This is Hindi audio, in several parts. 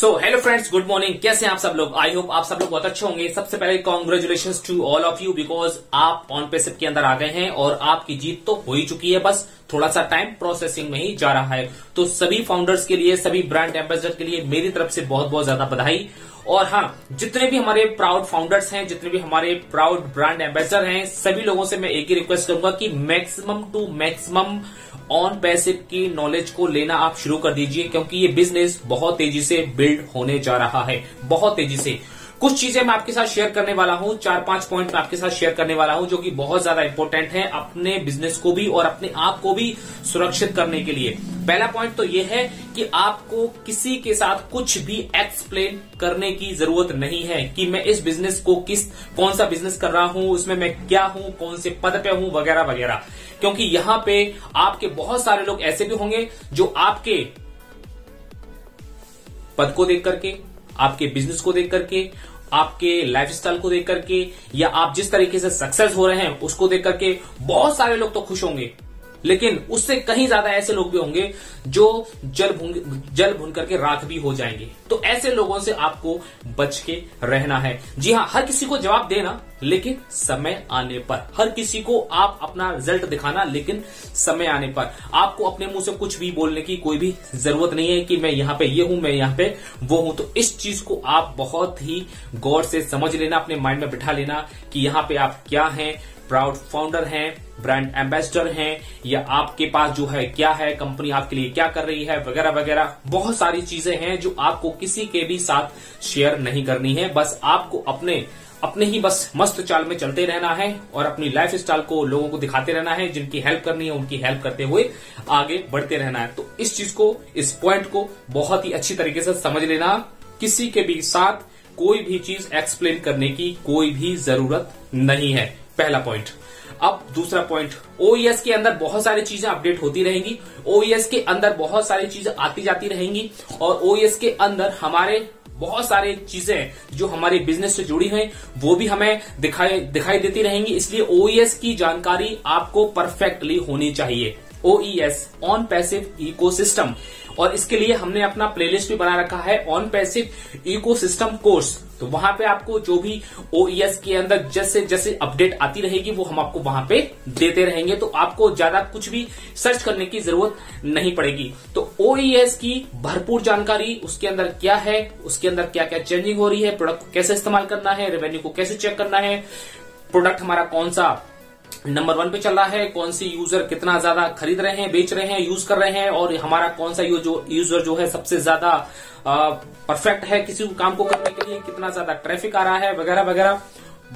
सो हेलो फ्रेंड्स, गुड मॉर्निंग। कैसे हैं आप सब लोग? आई होप आप सब लोग बहुत अच्छे होंगे। सबसे पहले congratulations to all of you, because आप ऑनपेसिव के अंदर आ गए हैं और आपकी जीत तो हो ही चुकी है, बस थोड़ा सा टाइम प्रोसेसिंग में ही जा रहा है। तो सभी फाउंडर्स के लिए, सभी ब्रांड एम्बेसडर के लिए मेरी तरफ से बहुत बहुत ज्यादा बधाई। और हाँ, जितने भी हमारे प्राउड फाउंडर्स हैं, जितने भी हमारे प्राउड ब्रांड एम्बेसडर हैं, सभी लोगों से मैं एक ही रिक्वेस्ट करूंगा कि मैक्सिमम टू मैक्सिमम ONPASSIVE की नॉलेज को लेना आप शुरू कर दीजिए, क्योंकि ये बिजनेस बहुत तेजी से बिल्ड होने जा रहा है, बहुत तेजी से। कुछ चीजें मैं आपके साथ शेयर करने वाला हूं, 4-5 पॉइंट मैं आपके साथ शेयर करने वाला हूं जो कि बहुत ज्यादा इंपॉर्टेंट है अपने बिजनेस को भी और अपने आप को भी सुरक्षित करने के लिए। पहला पॉइंट तो ये है कि आपको किसी के साथ कुछ भी एक्सप्लेन करने की जरूरत नहीं है कि मैं इस बिजनेस को कौन सा बिजनेस कर रहा हूं, उसमें मैं क्या हूं, कौन से पद पे हूं, वगैरह वगैरह। क्योंकि यहां पे आपके बहुत सारे लोग ऐसे भी होंगे जो आपके पद को देख करके, आपके बिजनेस को देख करके, आपके लाइफस्टाइल को देख करके, या आप जिस तरीके से सक्सेस हो रहे हैं उसको देख करके बहुत सारे लोग तो खुश होंगे, लेकिन उससे कहीं ज्यादा ऐसे लोग भी होंगे जो जल भून करके राख भी हो जाएंगे। तो ऐसे लोगों से आपको बच के रहना है। जी हाँ, हर किसी को जवाब देना, लेकिन समय आने पर। हर किसी को आप अपना रिजल्ट दिखाना, लेकिन समय आने पर। आपको अपने मुंह से कुछ भी बोलने की कोई भी जरूरत नहीं है कि मैं यहां पे ये हूं, मैं यहां पे वो हूं। तो इस चीज को आप बहुत ही गौर से समझ लेना, अपने माइंड में बिठा लेना कि यहां पे आप क्या हैं, प्राउड फाउंडर हैं, ब्रांड एम्बेसडर हैं, या आपके पास जो है क्या है, कंपनी आपके लिए क्या कर रही है, वगैरह वगैरह। बहुत सारी चीजें हैं जो आपको किसी के भी साथ शेयर नहीं करनी है। बस आपको अपने ही बस मस्त चाल में चलते रहना है और अपनी लाइफ स्टाइल को लोगों को दिखाते रहना है। जिनकी हेल्प करनी है उनकी हेल्प करते हुए आगे बढ़ते रहना है। तो इस चीज को, इस पॉइंट को बहुत ही अच्छी तरीके से समझ लेना। किसी के भी साथ कोई भी चीज एक्सप्लेन करने की कोई भी जरूरत नहीं है, पहला पॉइंट। अब दूसरा पॉइंट, OES के अंदर बहुत सारी चीजें अपडेट होती रहेंगी, OES के अंदर बहुत सारी चीजें आती जाती रहेंगी, और OES के अंदर हमारे बहुत सारी चीजें जो हमारे बिजनेस से जुड़ी हैं वो भी हमें दिखाई देती रहेंगी। इसलिए OES की जानकारी आपको परफेक्टली होनी चाहिए। OES ONPASSIVE इकोसिस्टम, और इसके लिए हमने अपना प्लेलिस्ट भी बना रखा है, ONPASSIVE इकोसिस्टम कोर्स। तो वहां पे आपको जो भी OES के अंदर जैसे जैसे अपडेट आती रहेगी वो हम आपको वहां पे देते रहेंगे। तो आपको ज्यादा कुछ भी सर्च करने की जरूरत नहीं पड़ेगी। तो OES की भरपूर जानकारी, उसके अंदर क्या है, उसके अंदर क्या क्या चेंजिंग हो रही है, प्रोडक्ट को कैसे इस्तेमाल करना है, रेवेन्यू को कैसे चेक करना है, प्रोडक्ट हमारा कौन सा नंबर 1 पे चल रहा है, कौन सी यूजर कितना ज्यादा खरीद रहे हैं, बेच रहे हैं, यूज कर रहे हैं, और हमारा कौन सा यूजर जो है सबसे ज्यादा परफेक्ट है किसी काम को करने के लिए, कितना ज्यादा ट्रैफिक आ रहा है, वगैरह वगैरह।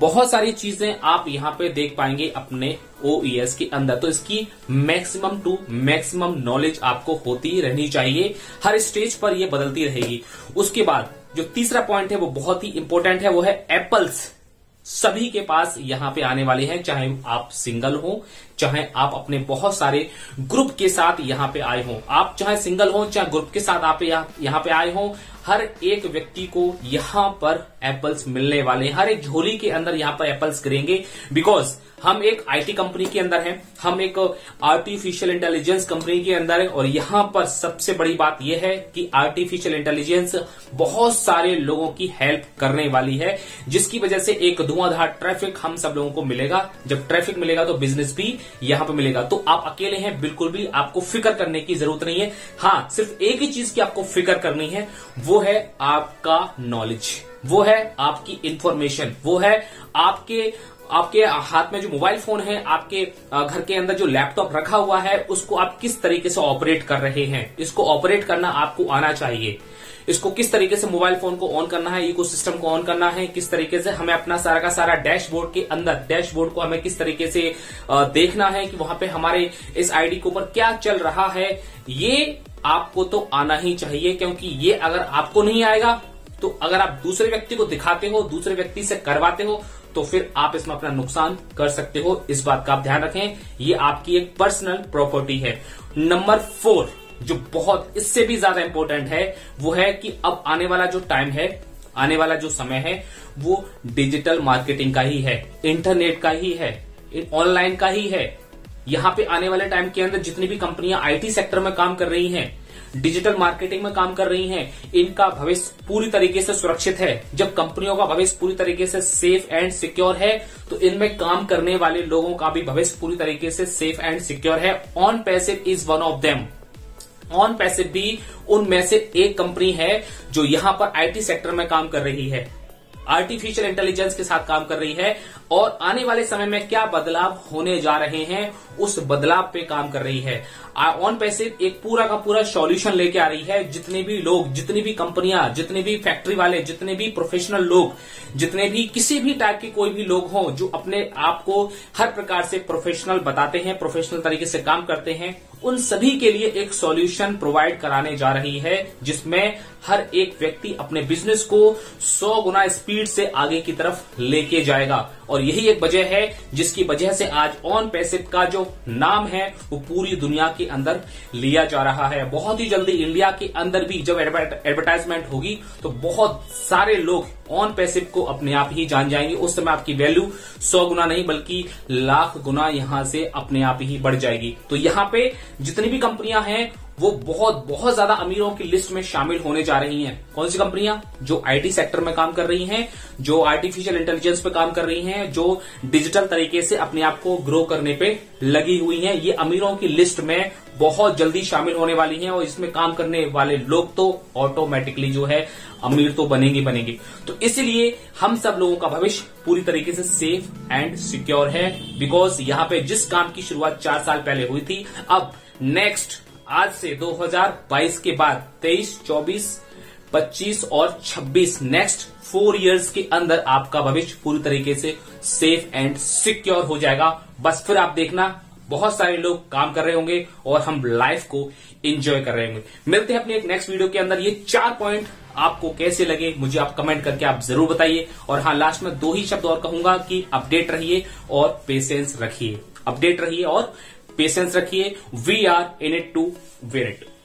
बहुत सारी चीजें आप यहाँ पे देख पाएंगे अपने OES के अंदर। तो इसकी मैक्सिमम टू मैक्सिमम नॉलेज आपको होती रहनी चाहिए। हर स्टेज पर यह बदलती रहेगी। उसके बाद जो तीसरा पॉइंट है वो बहुत ही इंपॉर्टेंट है, वो है एप्पल्स। सभी के पास यहां पे आने वाले हैं, चाहे आप सिंगल हो, चाहे आप अपने बहुत सारे ग्रुप के साथ यहां पे आए हो, आप चाहे सिंगल हो चाहे ग्रुप के साथ आप यहां पे आए हो, हर एक व्यक्ति को यहां पर एप्पल्स मिलने वाले हैं। हर एक झोली के अंदर यहां पर एप्पल्स गिरेंगे, बिकॉज हम एक IT कंपनी के अंदर हैं, हम एक आर्टिफिशियल इंटेलिजेंस कंपनी के अंदर हैं। और यहां पर सबसे बड़ी बात यह है कि आर्टिफिशियल इंटेलिजेंस बहुत सारे लोगों की हेल्प करने वाली है, जिसकी वजह से एक धुआंधार ट्रैफिक हम सब लोगों को मिलेगा। जब ट्रैफिक मिलेगा तो बिजनेस भी यहां पर मिलेगा। तो आप अकेले हैं, बिल्कुल भी आपको फिक्र करने की जरूरत नहीं है। हाँ, सिर्फ एक ही चीज की आपको फिक्र करनी है, वो है आपका नॉलेज, वो है आपकी इंफॉर्मेशन, वो है आपके हाथ में जो मोबाइल फोन है, आपके घर के अंदर जो लैपटॉप रखा हुआ है, उसको आप किस तरीके से ऑपरेट कर रहे हैं। इसको ऑपरेट करना आपको आना चाहिए। इसको किस तरीके से मोबाइल फोन को ऑन करना है, इकोसिस्टम को ऑन करना है, किस तरीके से हमें अपना सारा का सारा डैशबोर्ड के अंदर, डैशबोर्ड को हमें किस तरीके से देखना है कि वहां पे हमारे इस ID के ऊपर क्या चल रहा है। ये आपको तो आना ही चाहिए, क्योंकि ये अगर आपको नहीं आएगा तो अगर आप दूसरे व्यक्ति को दिखाते हो, दूसरे व्यक्ति से करवाते हो, तो फिर आप इसमें अपना नुकसान कर सकते हो। इस बात का आप ध्यान रखें, ये आपकी एक पर्सनल प्रॉपर्टी है। नंबर 4 जो बहुत इससे भी ज्यादा इंपॉर्टेंट है, वो है कि अब आने वाला जो टाइम है, आने वाला जो समय है, वो डिजिटल मार्केटिंग का ही है, इंटरनेट का ही है, ऑनलाइन का ही है। यहां पे आने वाले टाइम के अंदर जितनी भी कंपनियां IT सेक्टर में काम कर रही हैं, डिजिटल मार्केटिंग में काम कर रही हैं, इनका भविष्य पूरी तरीके से सुरक्षित है। जब कंपनियों का भविष्य पूरी तरीके से सेफ एंड सिक्योर है तो इनमें काम करने वाले लोगों का भी भविष्य पूरी तरीके से सेफ एंड सिक्योर है। ONPASSIVE is one of them. ONPASSIVE भी उनमें से एक कंपनी है जो यहां पर आईटी सेक्टर में काम कर रही है, आर्टिफिशियल इंटेलिजेंस के साथ काम कर रही है और आने वाले समय में क्या बदलाव होने जा रहे हैं उस बदलाव पे काम कर रही है। ONPASSIVE एक पूरा का पूरा सॉल्यूशन लेके आ रही है। जितने भी लोग, जितनी भी कंपनियां, जितने भी फैक्ट्री वाले, जितने भी प्रोफेशनल लोग, जितने भी किसी भी टाइप के कोई भी लोग हों जो अपने आप को हर प्रकार से प्रोफेशनल बताते हैं, प्रोफेशनल तरीके से काम करते हैं, उन सभी के लिए एक सॉल्यूशन प्रोवाइड कराने जा रही है जिसमें हर एक व्यक्ति अपने बिजनेस को 100 गुना स्पीड से आगे की तरफ लेके जाएगा। और यही एक वजह है जिसकी वजह से आज ONPASSIVE का जो नाम है वो पूरी दुनिया के अंदर लिया जा रहा है। बहुत ही जल्दी इंडिया के अंदर भी जब एडवर्टाइजमेंट होगी तो बहुत सारे लोग ONPASSIVE को अपने आप ही जान जाएंगे। उस समय आपकी वैल्यू 100 गुना नहीं बल्कि लाख गुना यहां से अपने आप ही बढ़ जाएगी। तो यहां पे जितनी भी कंपनियां हैं वो बहुत बहुत ज्यादा अमीरों की लिस्ट में शामिल होने जा रही हैं। कौन सी कंपनियां? जो आईटी सेक्टर में काम कर रही हैं, जो आर्टिफिशियल इंटेलिजेंस पे काम कर रही हैं, जो डिजिटल तरीके से अपने आप को ग्रो करने पे लगी हुई हैं, ये अमीरों की लिस्ट में बहुत जल्दी शामिल होने वाली हैं। और इसमें काम करने वाले लोग तो ऑटोमेटिकली जो है अमीर तो बनेंगे। तो इसलिए हम सब लोगों का भविष्य पूरी तरीके से सेफ एंड सिक्योर है, बिकॉज यहाँ पे जिस काम की शुरुआत 4 साल पहले हुई थी, अब नेक्स्ट आज से 2022 के बाद 23, 24, 25 और 26 नेक्स्ट 4 इयर्स के अंदर आपका भविष्य पूरी तरीके से सेफ एंड सिक्योर हो जाएगा। बस फिर आप देखना बहुत सारे लोग काम कर रहे होंगे और हम लाइफ को एंजॉय कर रहे होंगे। मिलते हैं अपने एक नेक्स्ट वीडियो के अंदर। ये 4 पॉइंट आपको कैसे लगे मुझे आप कमेंट करके आप जरूर बताइए। और हाँ, लास्ट में 2 ही शब्द और कहूंगा कि अपडेट रहिए और पेशेंस रखिए। अपडेट रहिए और पेशेंस रखिए। We are in it to win it.